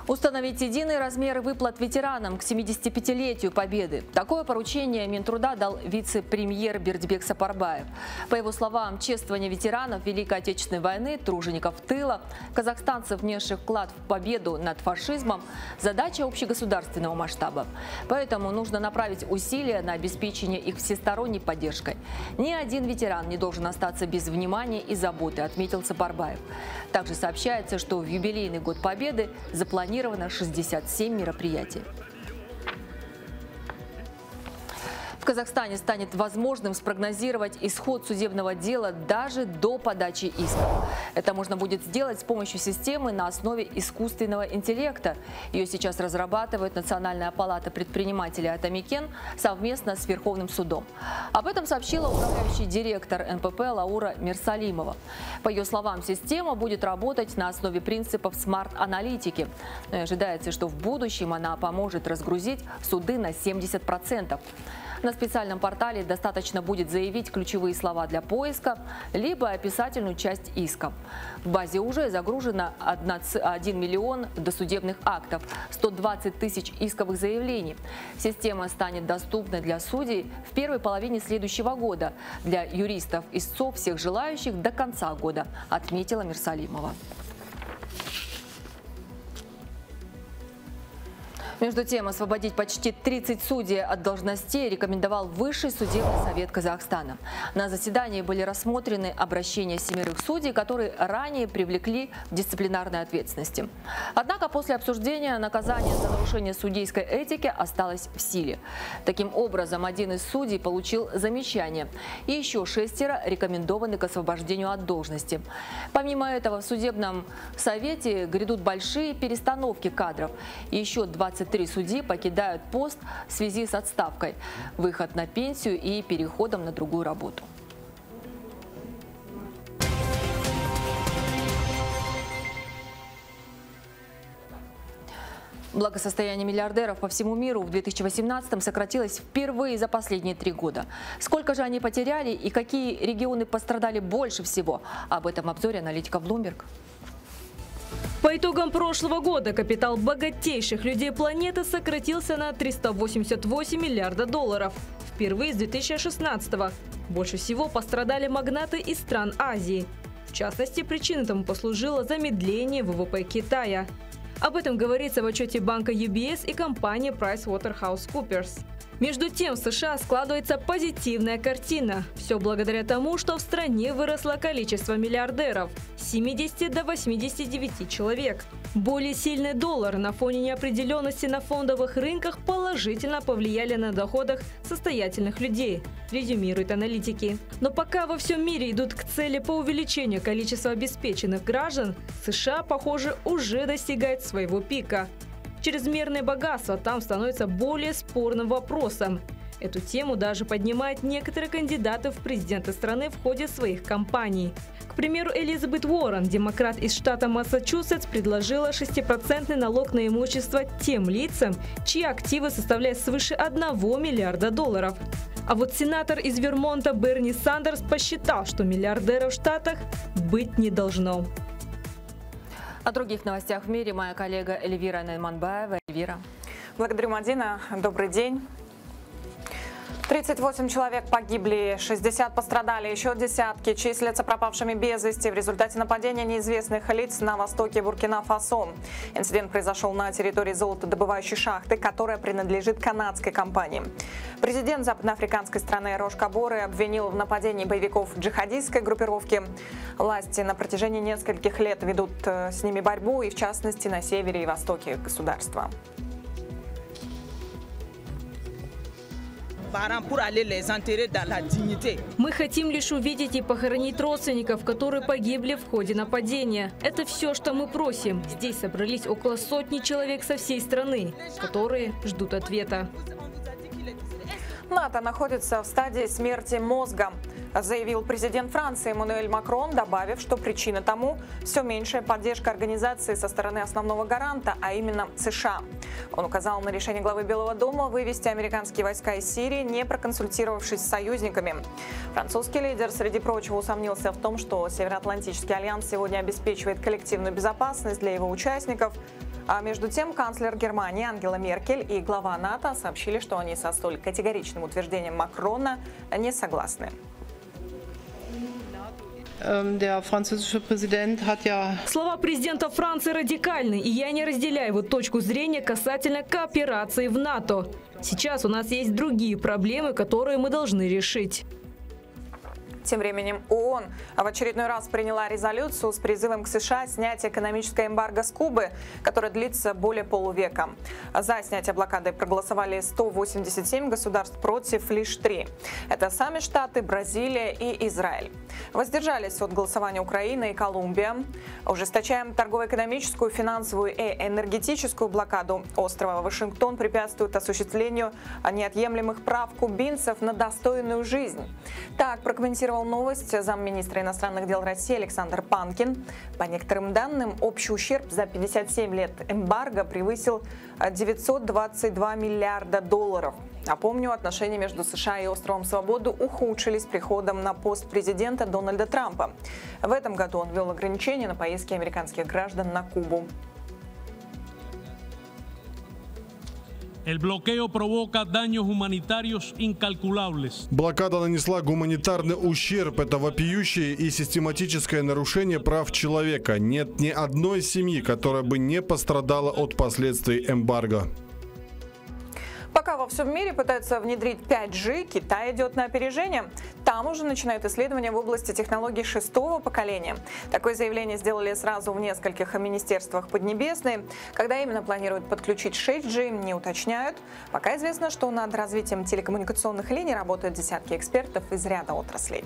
Установить единые размеры выплат ветеранам к семидесятипятилетию Победы. Такое поручение Минтруда дал вице-премьер Бердибек Сапарбаев. По его словам, чествование ветеранов Великой Отечественной войны, тружеников тыла, казахстанцев, внесших вклад в победу над фашизмом – задача общегосударственного масштаба. Поэтому нужно направить усилия на обеспечение их всесторонней поддержкой. Ни один ветеран не должен остаться без внимания и заботы, отметил Сапарбаев. Также сообщается, что в юбилейный год Победы запланировано шестьдесят семь мероприятий. В Казахстане станет возможным спрогнозировать исход судебного дела даже до подачи иска. Это можно будет сделать с помощью системы на основе искусственного интеллекта. Ее сейчас разрабатывает Национальная палата предпринимателей «Атамекен» совместно с Верховным судом. Об этом сообщила управляющий директор эн пэ пэ Лаура Мирсалимова. По ее словам, система будет работать на основе принципов смарт-аналитики. Ожидается, что в будущем она поможет разгрузить суды на семьдесят процентов. На специальном портале достаточно будет заявить ключевые слова для поиска, либо описательную часть иска. В базе уже загружено один миллион досудебных актов, сто двадцать тысяч исковых заявлений. Система станет доступной для судей в первой половине следующего года, для юристов и истцов всех желающих до конца года, отметила Мирсалимова. Между тем, освободить почти тридцать судей от должностей рекомендовал Высший судебный совет Казахстана. На заседании были рассмотрены обращения семерых судей, которые ранее привлекли к дисциплинарной ответственности. Однако после обсуждения наказание за нарушение судейской этики осталось в силе. Таким образом, один из судей получил замечание, и еще шестеро рекомендованы к освобождению от должности. Помимо этого, в судебном совете грядут большие перестановки кадров. Еще двадцать три судьи покидают пост в связи с отставкой, выход на пенсию и переходом на другую работу. Благосостояние миллиардеров по всему миру в две тысячи восемнадцатом сократилось впервые за последние три года. Сколько же они потеряли и какие регионы пострадали больше всего? Об этом обзоре аналитика Bloomberg. По итогам прошлого года капитал богатейших людей планеты сократился на триста восемьдесят восемь миллиардов долларов. впервые с две тысячи шестнадцатого. Больше всего пострадали магнаты из стран Азии. В частности, причиной тому послужило замедление ВВП Китая. Об этом говорится в отчете банка ю би эс и компании PricewaterhouseCoopers. Между тем, в США складывается позитивная картина. Все благодаря тому, что в стране выросло количество миллиардеров – с семидесяти до восьмидесяти девяти человек. Более сильный доллар на фоне неопределенности на фондовых рынках положительно повлияли на доходах состоятельных людей, резюмируют аналитики. Но пока во всем мире идут к цели по увеличению количества обеспеченных граждан, США, похоже, уже достигает своего пика. Чрезмерное богатство там становится более спорным вопросом. Эту тему даже поднимают некоторые кандидаты в президенты страны в ходе своих кампаний. К примеру, Элизабет Уоррен, демократ из штата Массачусетс, предложила шестипроцентный налог на имущество тем лицам, чьи активы составляют свыше одного миллиарда долларов. А вот сенатор из Вермонта Берни Сандерс посчитал, что миллиардеров в Штатах быть не должно. О других новостях в мире моя коллега Эльвира Найманбаева. Эльвира. Благодарю, Мадина. Добрый день. тридцать восемь человек погибли, шестьдесят пострадали, еще десятки числятся пропавшими без вести в результате нападения неизвестных лиц на востоке Буркина-Фасо. Инцидент произошел на территории золотодобывающей шахты, которая принадлежит канадской компании. Президент западноафриканской страны Рош Каборе обвинил в нападении боевиков джихадистской группировки. Власти на протяжении нескольких лет ведут с ними борьбу, и в частности на севере и востоке государства. Мы хотим лишь увидеть и похоронить родственников, которые погибли в ходе нападения. Это все, что мы просим. Здесь собрались около сотни человек со всей страны, которые ждут ответа. НАТО находится в стадии смерти мозга, заявил президент Франции Эммануэль Макрон, добавив, что причина тому – все меньшая поддержка организации со стороны основного гаранта, а именно США. Он указал на решение главы Белого дома вывести американские войска из Сирии, не проконсультировавшись с союзниками. Французский лидер, среди прочего, усомнился в том, что Североатлантический альянс сегодня обеспечивает коллективную безопасность для его участников. А между тем, канцлер Германии Ангела Меркель и глава НАТО сообщили, что они со столь категоричным утверждением Макрона не согласны. Слова президента Франции радикальны, и я не разделяю его точку зрения касательно кооперации в НАТО. Сейчас у нас есть другие проблемы, которые мы должны решить. Тем временем ООН в очередной раз приняла резолюцию с призывом к США снять экономическое эмбарго с Кубы, которое длится более полувека. За снятие блокады проголосовали сто восемьдесят семь государств, против лишь три. Это сами Штаты, Бразилия и Израиль. Воздержались от голосования Украина и Колумбия. Ужесточаем торгово-экономическую, финансовую и энергетическую блокаду острова. Вашингтон препятствует осуществлению неотъемлемых прав кубинцев на достойную жизнь. Так прокомментировал новость замминистра иностранных дел России Александр Панкин. По некоторым данным, общий ущерб за пятьдесят семь лет эмбарго превысил девятьсот двадцать два миллиарда долларов. Напомню, отношения между США и островом Свободы ухудшились с приходом на пост президента Дональда Трампа. В этом году он ввел ограничения на поездки американских граждан на Кубу. Блокада нанесла гуманитарный ущерб. Это вопиющее и систематическое нарушение прав человека. Нет ни одной семьи, которая бы не пострадала от последствий эмбарго. Пока во всем мире пытаются внедрить пять джи, Китай идет на опережение. Там уже начинают исследования в области технологий шестого поколения. Такое заявление сделали сразу в нескольких министерствах Поднебесной. Когда именно планируют подключить шесть джи, не уточняют. Пока известно, что над развитием телекоммуникационных линий работают десятки экспертов из ряда отраслей.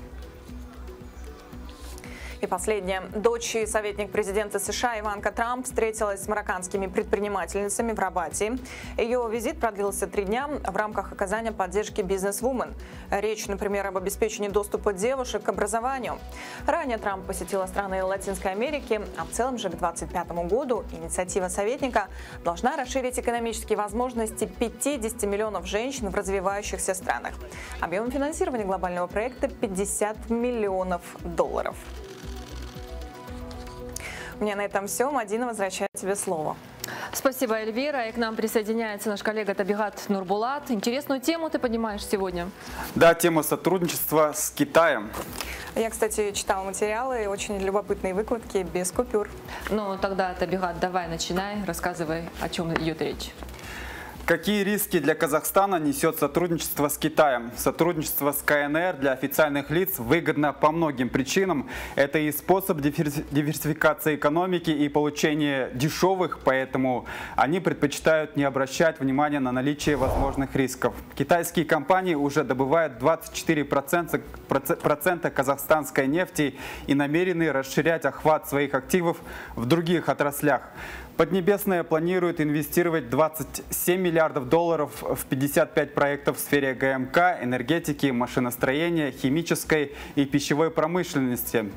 И последнее. Дочь и советник президента США Иванка Трамп встретилась с марокканскими предпринимательницами в Рабате. Ее визит продлился три дня в рамках оказания поддержки бизнес-вумен. Речь, например, об обеспечении доступа девушек к образованию. Ранее Трамп посетила страны Латинской Америки, а в целом же к две тысячи двадцать пятому году инициатива советника должна расширить экономические возможности пятидесяти миллионов женщин в развивающихся странах. Объем финансирования глобального проекта пятьдесят миллионов долларов. У меня на этом все. Мадина, возвращаю тебе слово. Спасибо, Эльвира. И к нам присоединяется наш коллега Табигат Нурбулат. Интересную тему ты поднимаешь сегодня. Да, тема сотрудничества с Китаем. Я, кстати, читала материалы, очень любопытные выкладки, без купюр. Ну, тогда, Табигат, давай начинай, рассказывай, о чем идет речь. Какие риски для Казахстана несет сотрудничество с Китаем? Сотрудничество с КНР для официальных лиц выгодно по многим причинам. Это и способ диверсификации экономики и получения дешевых, поэтому они предпочитают не обращать внимания на наличие возможных рисков. Китайские компании уже добывают двадцать четыре процента казахстанской нефти и намерены расширять охват своих активов в других отраслях. Поднебесная планирует инвестировать двадцать семь миллиардов долларов в пятьдесят пять проектов в сфере ГМК, энергетики, машиностроения, химической и пищевой промышленности.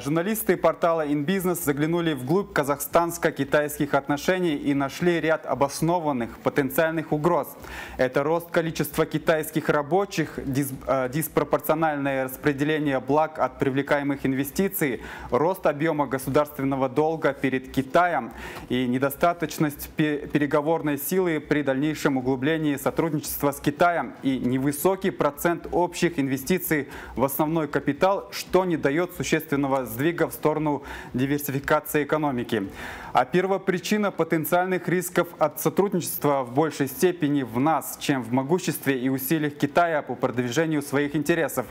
Журналисты портала InBusiness заглянули вглубь казахстанско-китайских отношений и нашли ряд обоснованных потенциальных угроз. Это рост количества китайских рабочих, диспропорциональное распределение благ от привлекаемых инвестиций, рост объема государственного долга перед Китаем и недостаточность переговорной силы при дальнейшем углублении сотрудничества с Китаем и невысокий процент общих инвестиций в основной капитал, что не дает существенного сдвига в сторону диверсификации экономики. А первопричина потенциальных рисков от сотрудничества в большей степени в нас, чем в могуществе и усилиях Китая по продвижению своих интересов.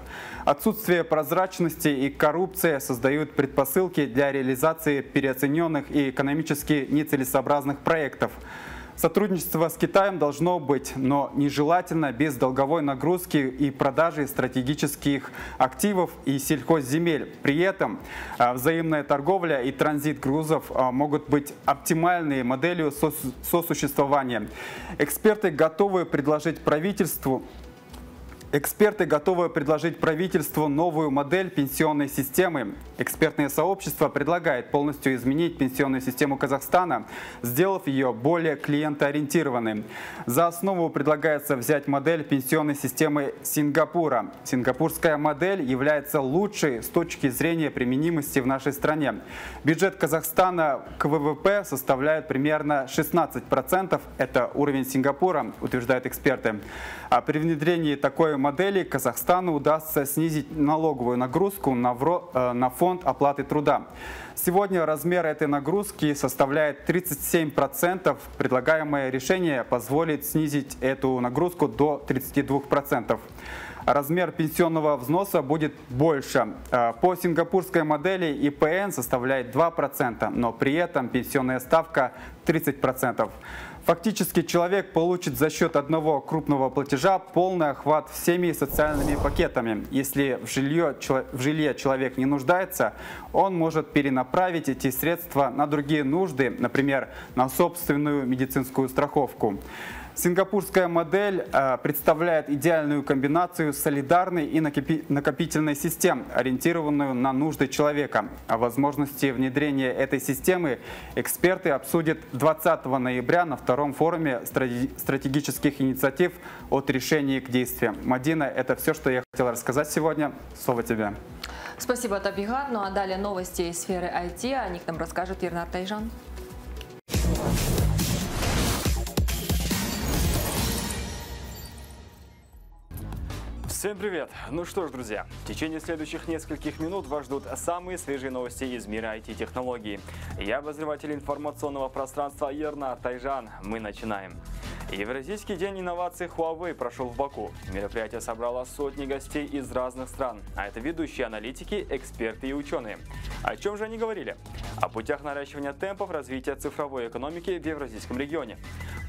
Отсутствие прозрачности и коррупция создают предпосылки для реализации переоцененных и экономических нецелесообразных проектов. Сотрудничество с Китаем должно быть, но нежелательно без долговой нагрузки и продажи стратегических активов и сельхозземель. При этом взаимная торговля и транзит грузов могут быть оптимальной моделью сосуществования. Эксперты готовы предложить правительству Эксперты готовы предложить правительству новую модель пенсионной системы. Экспертное сообщество предлагает полностью изменить пенсионную систему Казахстана, сделав ее более клиентоориентированной. За основу предлагается взять модель пенсионной системы Сингапура. Сингапурская модель является лучшей с точки зрения применимости в нашей стране. Бюджет Казахстана к ВВП составляет примерно шестнадцать процентов. Это уровень Сингапура, утверждают эксперты. А при внедрении такой модели Казахстану удастся снизить налоговую нагрузку на, вро... на фонд оплаты труда. Сегодня размер этой нагрузки составляет тридцать семь процентов. Предлагаемое решение позволит снизить эту нагрузку до тридцати двух процентов. Размер пенсионного взноса будет больше. По сингапурской модели ИПН составляет два процента, но при этом пенсионная ставка тридцать процентов. Фактически человек получит за счет одного крупного платежа полный охват всеми социальными пакетами. Если в жилье, в жилье человек не нуждается, он может перенаправить эти средства на другие нужды, например, на собственную медицинскую страховку. Сингапурская модель представляет идеальную комбинацию солидарной и накопительной систем, ориентированную на нужды человека. О возможности внедрения этой системы эксперты обсудят двадцатого ноября на втором форуме стратегических инициатив «От решений к действиям». Мадина, это все, что я хотела рассказать сегодня. Слово тебе. Спасибо, Табигат. Ну а далее новости из сферы ай ти. О них нам расскажет Ернар Тайжан. Всем привет! Ну что ж, друзья, в течение следующих нескольких минут вас ждут самые свежие новости из мира ай ти-технологий. Я обозреватель информационного пространства Ернар Тайжан. Мы начинаем. Евразийский день инноваций Huawei прошел в Баку. Мероприятие собрало сотни гостей из разных стран, а это ведущие аналитики, эксперты и ученые. О чем же они говорили? О путях наращивания темпов развития цифровой экономики в евразийском регионе.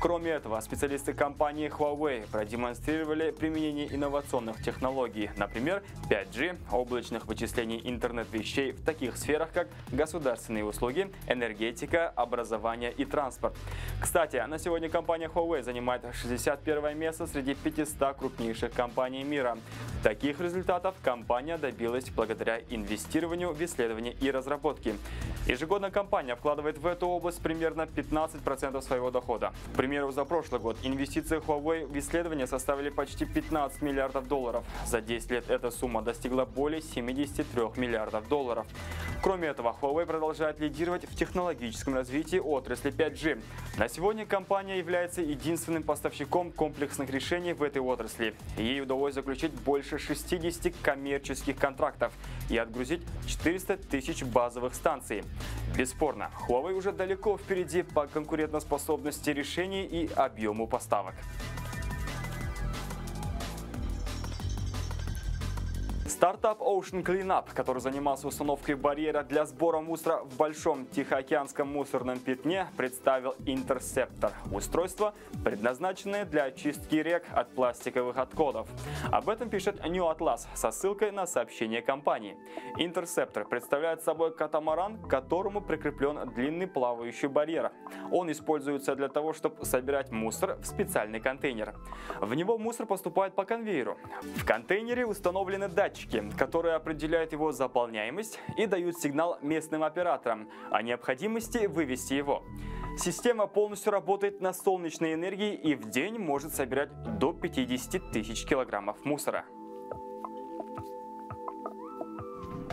Кроме этого, специалисты компании Huawei продемонстрировали применение инновационных технологий, например, пять джи, облачных вычислений интернет-вещей в таких сферах, как государственные услуги, энергетика, образование и транспорт. Кстати, на сегодня компания Huawei занимает шестьдесят первое место среди пятисот крупнейших компаний мира. Таких результатов компания добилась благодаря инвестированию в исследования и разработки. Ежегодно компания вкладывает в эту область примерно пятнадцать процентов своего дохода. К примеру, за прошлый год инвестиции Huawei в исследования составили почти пятнадцать миллиардов долларов. За десять лет эта сумма достигла более семидесяти трёх миллиардов долларов. Кроме этого, Huawei продолжает лидировать в технологическом развитии отрасли пять джи. На сегодня компания является единственным поставщиком комплексных решений в этой отрасли. Ей удалось заключить больше шестидесяти коммерческих контрактов и отгрузить четыреста тысяч базовых станций. Бесспорно, Huawei уже далеко впереди по конкурентоспособности решений и объему поставок. Стартап Ocean Cleanup, который занимался установкой барьера для сбора мусора в Большом Тихоокеанском мусорном пятне, представил Interceptor – устройство, предназначенное для очистки рек от пластиковых отходов. Об этом пишет New Atlas со ссылкой на сообщение компании. Interceptor представляет собой катамаран, к которому прикреплен длинный плавающий барьер. Он используется для того, чтобы собирать мусор в специальный контейнер. В него мусор поступает по конвейеру. В контейнере установлены датчики, которые определяют его заполняемость и дают сигнал местным операторам о необходимости вывести его. Система полностью работает на солнечной энергии и в день может собирать до пятидесяти тысяч килограммов мусора.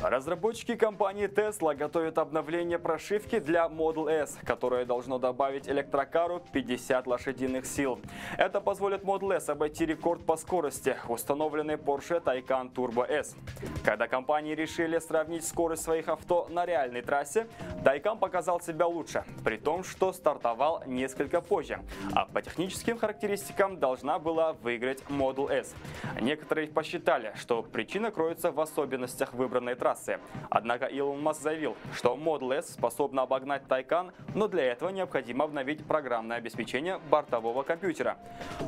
Разработчики компании Tesla готовят обновление прошивки для Model S, которое должно добавить электрокару пятьдесят лошадиных сил. Это позволит Model S обойти рекорд по скорости, установленный Porsche Taycan Turbo S. Когда компании решили сравнить скорость своих авто на реальной трассе, Taycan показал себя лучше, при том, что стартовал несколько позже, а по техническим характеристикам должна была выиграть Model S. Некоторые посчитали, что причина кроется в особенностях выбранной трассы. Трассы. Однако Илон Маск заявил, что Model S способна обогнать Taycan, но для этого необходимо обновить программное обеспечение бортового компьютера.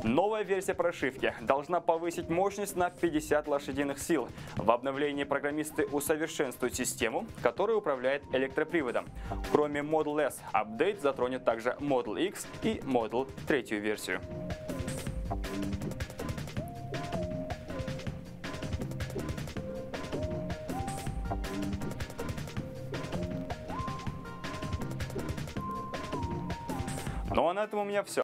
Новая версия прошивки должна повысить мощность на пятьдесят лошадиных сил. В обновлении программисты усовершенствуют систему, которая управляет электроприводом. Кроме Model S, апдейт затронет также Model X и Model третью версию. Ну а на этом у меня все.